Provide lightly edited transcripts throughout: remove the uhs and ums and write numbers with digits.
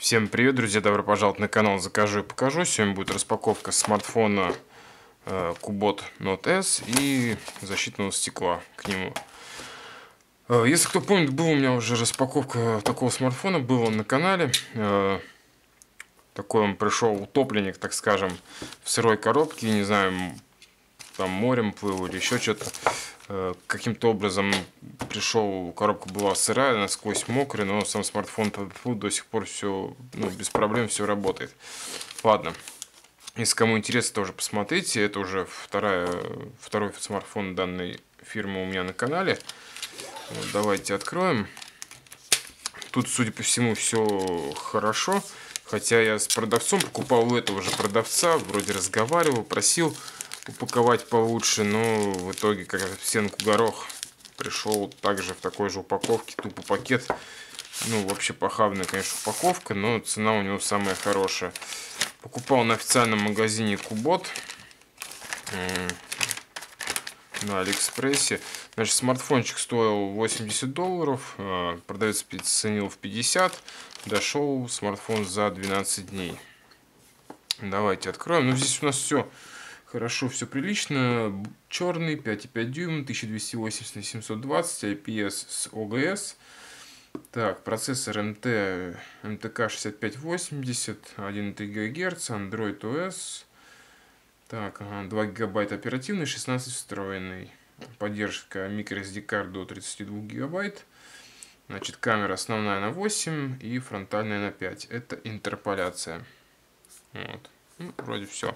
Всем привет, друзья! Добро пожаловать на канал «Закажу и покажу». Сегодня будет распаковка смартфона Cubot Note S и защитного стекла к нему. Если кто помнит, была у меня уже распаковка такого смартфона, было на канале. Такой он пришел утопленник, так скажем, в сырой коробке, не знаю, там морем плыл или еще что-то. Каким-то образом пришел, коробка была сырая, насквозь мокрая, но сам смартфон до сих пор все, без проблем все работает. Ладно, если кому интересно, тоже посмотрите. Это уже второй смартфон данной фирмы у меня на канале. Вот, давайте откроем. Тут, судя по всему, все хорошо. Хотя я с продавцом покупал у этого же продавца, вроде разговаривал, просил упаковать получше, но в итоге, как в стенку горох, пришел также в такой же упаковке, тупо пакет. Вообще похабная, конечно, упаковка, но цена у него самая хорошая. Покупал на официальном магазине Cubot на Алиэкспрессе. Значит, смартфончик стоил $80, продавец ценил в 50, дошел смартфон за 12 дней. Давайте откроем. Здесь у нас все хорошо, все прилично. Черный, 5,5 дюйм, 1280 на 720, IPS с OGS. Так, процессор MTK6580, 1,3 ГГц, Android OS. Так, 2 ГБ оперативный, 16 встроенный. Поддержка microSD карт до 32 ГБ. Значит, камера основная на 8 и фронтальная на 5. Это интерполяция. Вот. Вроде все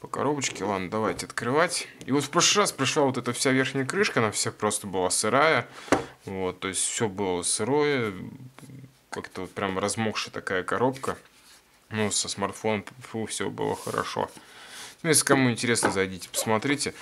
по коробочке. Ладно, давайте открывать. И вот в прошлый раз пришла вот эта вся верхняя крышка, она вся просто была сырая. Вот, то есть все было сырое, как-то вот прям размокшая такая коробка. Со смартфоном все было хорошо. Если кому интересно, зайдите, посмотрите.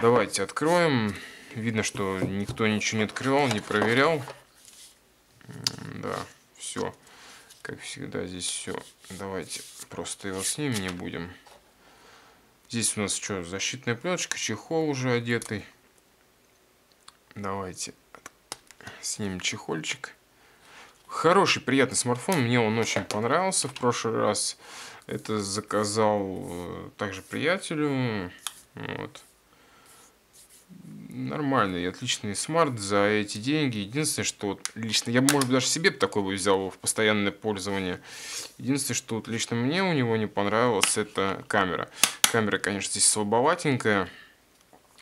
Давайте откроем. Видно, что никто ничего не открывал, не проверял. Да, все. Как всегда, здесь все. Давайте просто его снимем, не будем. Здесь у нас что, защитная пленочка, чехол уже одетый. Давайте снимем чехольчик. Хороший, приятный смартфон. Мне он очень понравился в прошлый раз. Это заказал также приятелю. Вот. Нормальный, отличный смарт за эти деньги. Единственное, что вот лично я, может быть, даже себе такой бы взял в постоянное пользование. Единственное, что вот лично мне у него не понравилось, это камера. Камера, конечно, здесь слабоватенькая,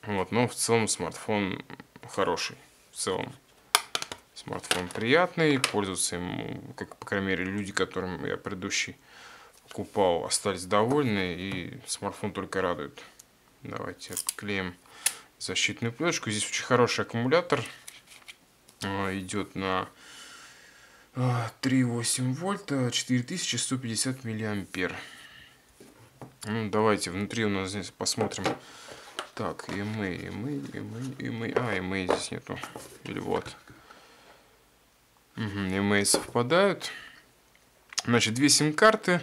вот, но в целом смартфон хороший. В целом смартфон приятный, пользуются ему, как, по крайней мере, люди, которым я предыдущий покупал, остались довольны, и смартфон только радует. Давайте отклеим защитную пленочку. Здесь очень хороший аккумулятор. Идет на 3,8 вольта, 4150 миллиампер. Давайте внутри у нас здесь посмотрим. Так, EMA. А, EMA здесь нету. Или вот. EMA совпадают. Значит, две сим-карты.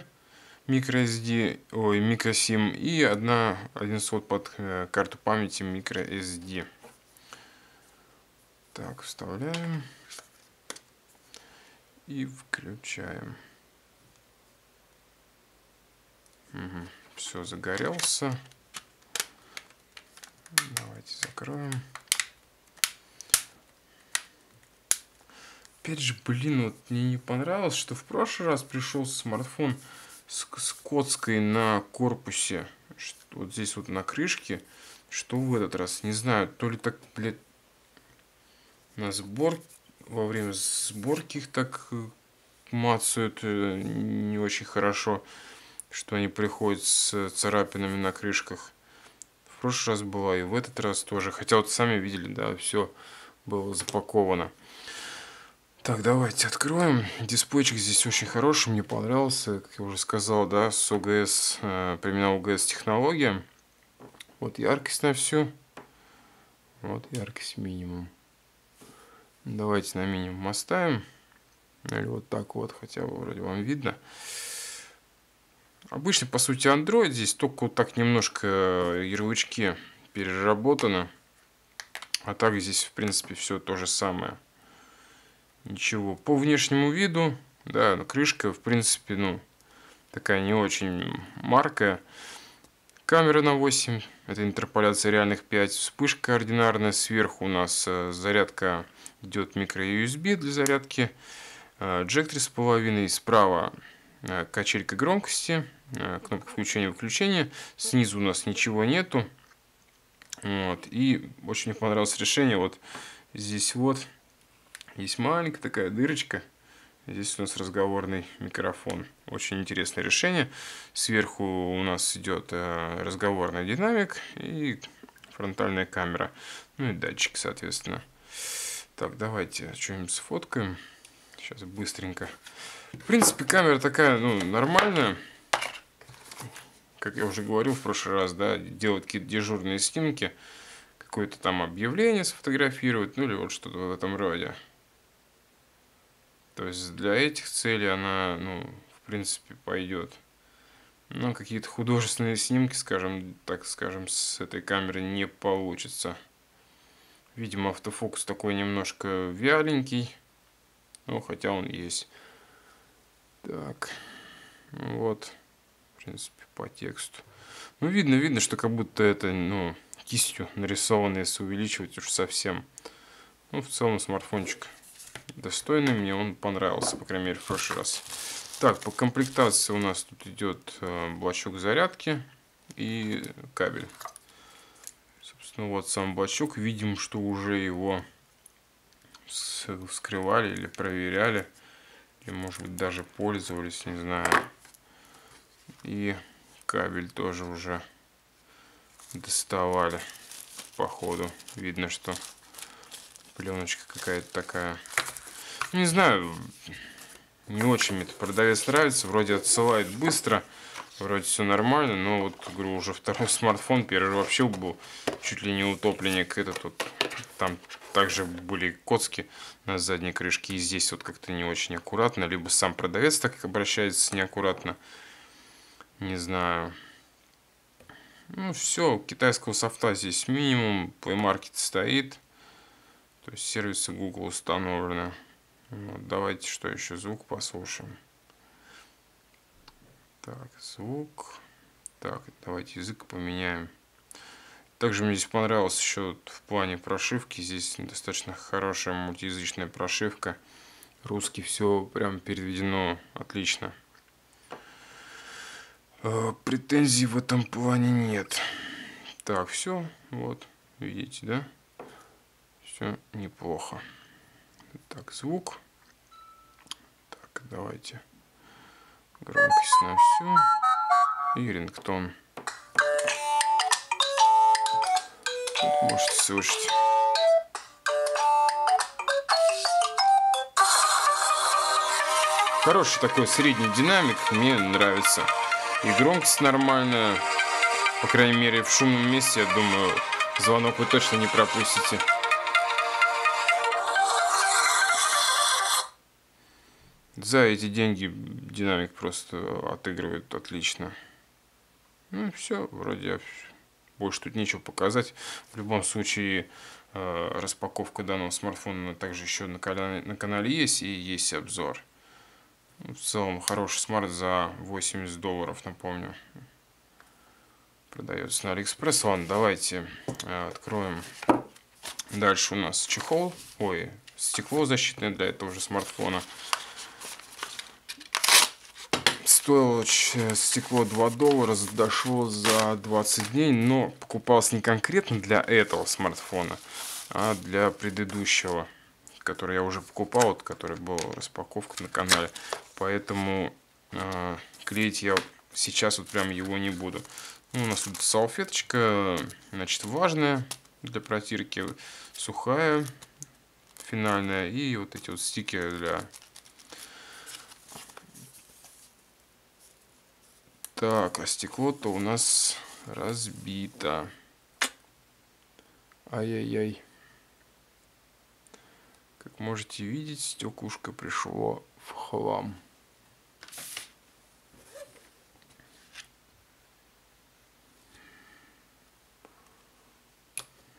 MicroSD, microSIM и один слот под карту памяти microSD. Так, вставляем и включаем. Все, загорелся. Давайте закроем. Опять же, вот мне не понравилось, что в прошлый раз пришел смартфон с коцкой на корпусе, вот здесь вот на крышке. Что в этот раз, не знаю, то ли так, блядь, во время сборки их так мацают не очень хорошо, что они приходят с царапинами на крышках. В прошлый раз была и в этот раз тоже, хотя вот сами видели, да, все было запаковано. Так, давайте откроем. Дисплейчик здесь очень хороший, мне понравился, как я уже сказал, да, с ОГС, применял ОГС технология. Вот яркость на всю. Вот яркость минимум. Давайте на минимум оставим. Или вот так вот, хотя бы вроде вам видно. Обычно, по сути, Android, здесь только вот так немножко ярлычки переработаны. А так здесь, в принципе, все то же самое. Ничего. По внешнему виду Да, крышка, в принципе, ну, такая не очень марка. Камера на 8, это интерполяция реальных 5, вспышка ординарная. Сверху у нас зарядка идет microUSB для зарядки. Джек 3,5, справа качелька громкости, кнопка включения-выключения. Снизу у нас ничего нету. Вот. И очень мне понравилось решение. Вот здесь вот есть маленькая такая дырочка. Здесь у нас разговорный микрофон. Очень интересное решение. Сверху у нас идет разговорный динамик и фронтальная камера. Ну и датчик, соответственно. Так, давайте что-нибудь сфоткаем. Сейчас быстренько. В принципе, камера такая, ну, нормальная. Как я уже говорил в прошлый раз, да, делать какие-то дежурные снимки, какое-то там объявление сфотографировать, ну или вот что-то в этом роде. То есть для этих целей она, ну, в принципе, пойдет. Но какие-то художественные снимки, скажем, так скажем, с этой камеры не получится. Видимо, автофокус такой немножко вяленький. Ну, хотя он есть. Так, вот. В принципе, по тексту. Ну, видно, что как будто это, ну, кистью нарисовано, если увеличивать уж совсем. Ну, в целом, смартфончик достойный, мне он понравился, по крайней мере, в прошлый раз. Так, по комплектации у нас тут идет блочок зарядки и кабель. Собственно, вот сам блочок. Видим, что уже его вскрывали или проверяли. Или, может быть, даже пользовались, не знаю. И кабель тоже уже доставали. Походу видно, что пленочка какая-то такая. Не знаю, не очень мне этот продавец нравится. Вроде отсылает быстро, вроде все нормально. Но вот, говорю, уже второй смартфон. Первый вообще был чуть ли не утопленник. Этот вот, там также были коцки на задней крышке. И здесь вот как-то не очень аккуратно. Либо сам продавец так обращается неаккуратно. Не знаю. Ну, все, китайского софта здесь минимум. Play Market стоит. То есть сервисы Google установлены. Вот, давайте что еще? Звук послушаем. Так, звук. Так, давайте язык поменяем. Также мне здесь понравилось еще в плане прошивки. Здесь достаточно хорошая мультиязычная прошивка. Русский все прям переведено отлично. Претензий в этом плане нет. Так, все, вот, видите, да? Все неплохо. Так, звук. Так, давайте громкость на всю. И рингтон. Вот можете слышать. Хороший такой средний динамик, мне нравится. И громкость нормальная. По крайней мере, в шумном месте, я думаю, звонок вы точно не пропустите. За эти деньги динамик просто отыгрывает отлично. Ну, все, вроде больше тут нечего показать. В любом случае, распаковка данного смартфона также еще на канале есть, и есть обзор. В целом, хороший смарт за $80, напомню. Продается на AliExpress. Ладно, давайте откроем. Дальше у нас чехол. Ой, стекло защитное для этого же смартфона. Стоило стекло $2, дошло за 20 дней, но покупалось не конкретно для этого смартфона, а для предыдущего, который я уже покупал, вот, который был распаковка на канале. Поэтому клеить я сейчас вот прям его не буду. Ну, у нас тут салфеточка, значит, влажная для протирки, сухая, финальная, и вот эти вот стикеры для... Так, а стекло-то у нас разбито. Ай-яй-яй. Как можете видеть, стеклышко пришло в хлам.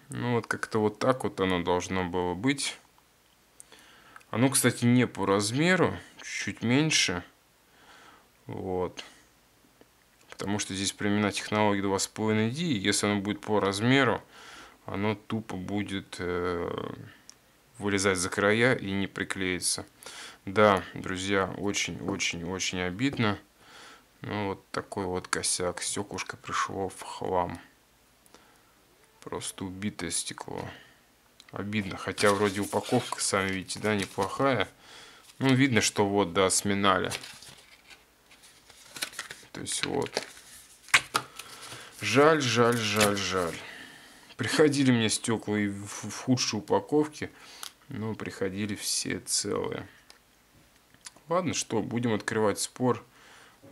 Ну вот как-то вот так вот оно должно было быть. Оно, кстати, не по размеру. чуть меньше. Вот. Потому что здесь применена технология 2,5D. Если оно будет по размеру, оно тупо будет вылезать за края и не приклеится. Да, друзья, очень-очень-очень обидно. Ну, вот такой вот косяк. Стеклышко пришло в хлам. Просто убитое стекло. Обидно. Хотя вроде упаковка, сами видите, да, неплохая. Ну, видно, что вот, да, сминали. То есть вот. Жаль, жаль, жаль, жаль. Приходили мне стекла и в худшей упаковке, но приходили все целые. Ладно, что, будем открывать спор.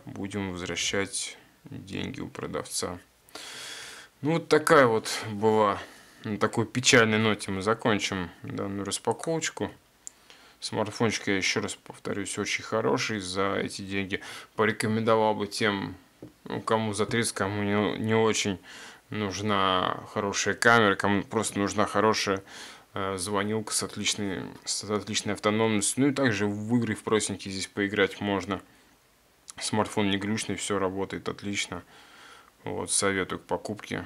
Будем возвращать деньги у продавца. Ну, вот такая вот была. На такой печальной ноте мы закончим данную распаковочку. Смартфончик, я еще раз повторюсь, очень хороший. За эти деньги порекомендовал бы тем, кому за 30, кому не очень нужна хорошая камера, кому просто нужна хорошая звонилка с отличной автономностью. Ну и также в игры в простенькие здесь поиграть можно. Смартфон не глючный, все работает отлично. Вот, советую к покупке.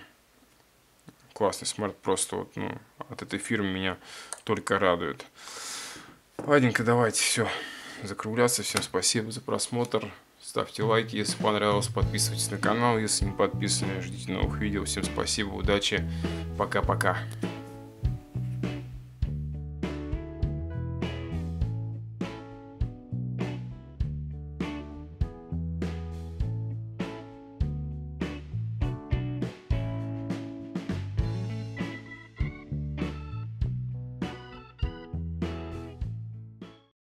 Классный смарт, просто вот, ну, от этой фирмы меня только радует. Ладненько, давайте все закругляться. Всем спасибо за просмотр. Ставьте лайки, если понравилось, подписывайтесь на канал. Если не подписаны, ждите новых видео. Всем спасибо, удачи, пока-пока.